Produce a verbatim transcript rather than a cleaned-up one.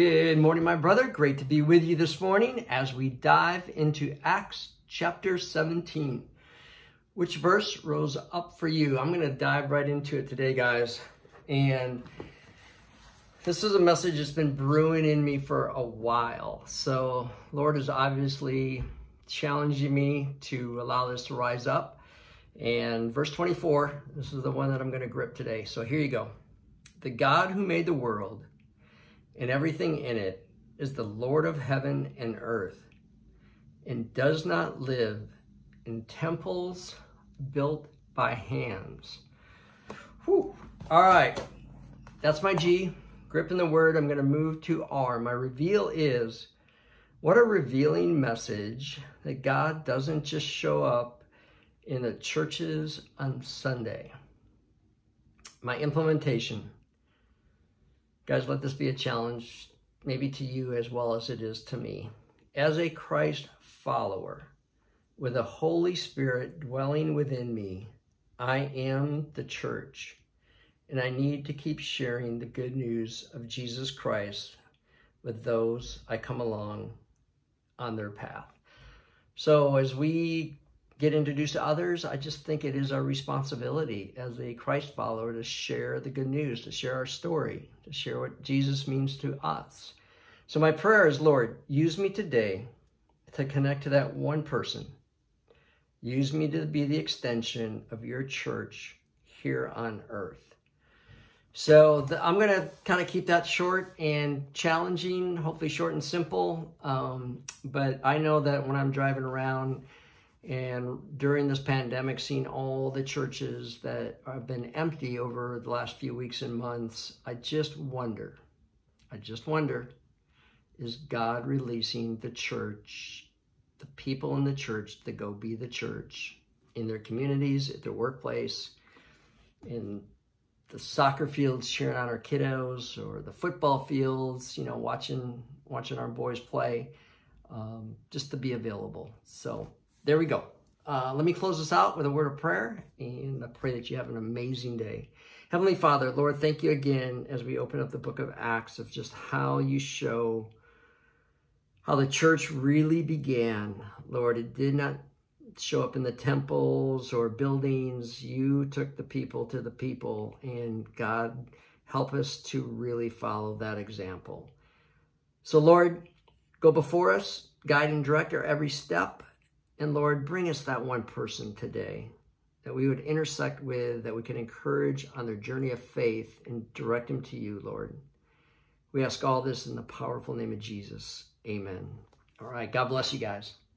Good morning, my brother. Great to be with you this morning as we dive into Acts chapter seventeen. Which verse rose up for you? I'm going to dive right into it today, guys. And this is a message that's been brewing in me for a while. So Lord is obviously challenging me to allow this to rise up. And verse twenty-four, this is the one that I'm going to grip today. So here you go. The God who made the world and everything in it is the Lord of heaven and earth, and does not live in temples built by hands. Whew. All right, that's my G, gripping the word. I'm gonna move to R. My reveal is, what a revealing message that God doesn't just show up in the churches on Sunday. My implementation. Guys, let this be a challenge, maybe to you as well as it is to me. As a Christ follower, with the Holy Spirit dwelling within me, I am the church, and I need to keep sharing the good news of Jesus Christ with those I come along on their path. So as we get introduced to others, I just think it is our responsibility as a Christ follower to share the good news, to share our story, to share what Jesus means to us. So my prayer is, Lord, use me today to connect to that one person. Use me to be the extension of your church here on earth. So the, I'm going to kind of keep that short and challenging, hopefully short and simple. Um, but I know that when I'm driving around, and during this pandemic, seeing all the churches that have been empty over the last few weeks and months, I just wonder, I just wonder, is God releasing the church, the people in the church to go be the church in their communities, at their workplace, in the soccer fields cheering on our kiddos, or the football fields, you know, watching, watching our boys play, um, just to be available. So there we go. Uh, let me close this out with a word of prayer, and I pray that you have an amazing day. Heavenly Father, Lord, thank you again as we open up the book of Acts of just how you show how the church really began. Lord, it did not show up in the temples or buildings. You took the people to the people, and God, help us to really follow that example. So Lord, go before us, guide and direct our every step. And Lord, bring us that one person today that we would intersect with, that we can encourage on their journey of faith and direct them to you, Lord. We ask all this in the powerful name of Jesus. Amen. All right. God bless you guys.